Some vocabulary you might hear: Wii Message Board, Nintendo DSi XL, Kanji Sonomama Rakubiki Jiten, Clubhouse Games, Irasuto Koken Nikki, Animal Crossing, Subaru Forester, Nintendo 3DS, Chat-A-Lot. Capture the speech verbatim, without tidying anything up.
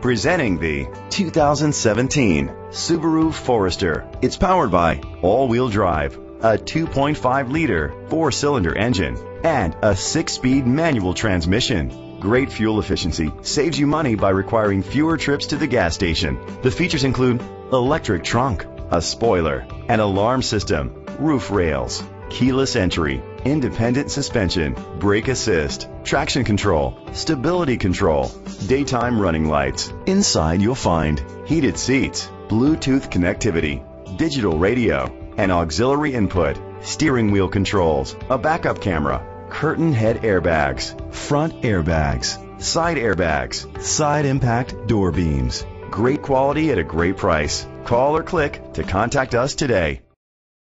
Presenting the two thousand seventeen Subaru Forester. It's powered by all-wheel drive, a two point five liter four-cylinder engine, and a six-speed manual transmission. Great fuel efficiency saves you money by requiring fewer trips to the gas station. The features include electric trunk, a spoiler, an alarm system, roof rails, keyless entry, independent suspension, brake assist, traction control, stability control, daytime running lights. Inside you'll find heated seats, Bluetooth connectivity, digital radio, an auxiliary input, steering wheel controls, a backup camera, curtain head airbags, front airbags, side airbags, side impact door beams. Great quality at a great price. Call or click to contact us today.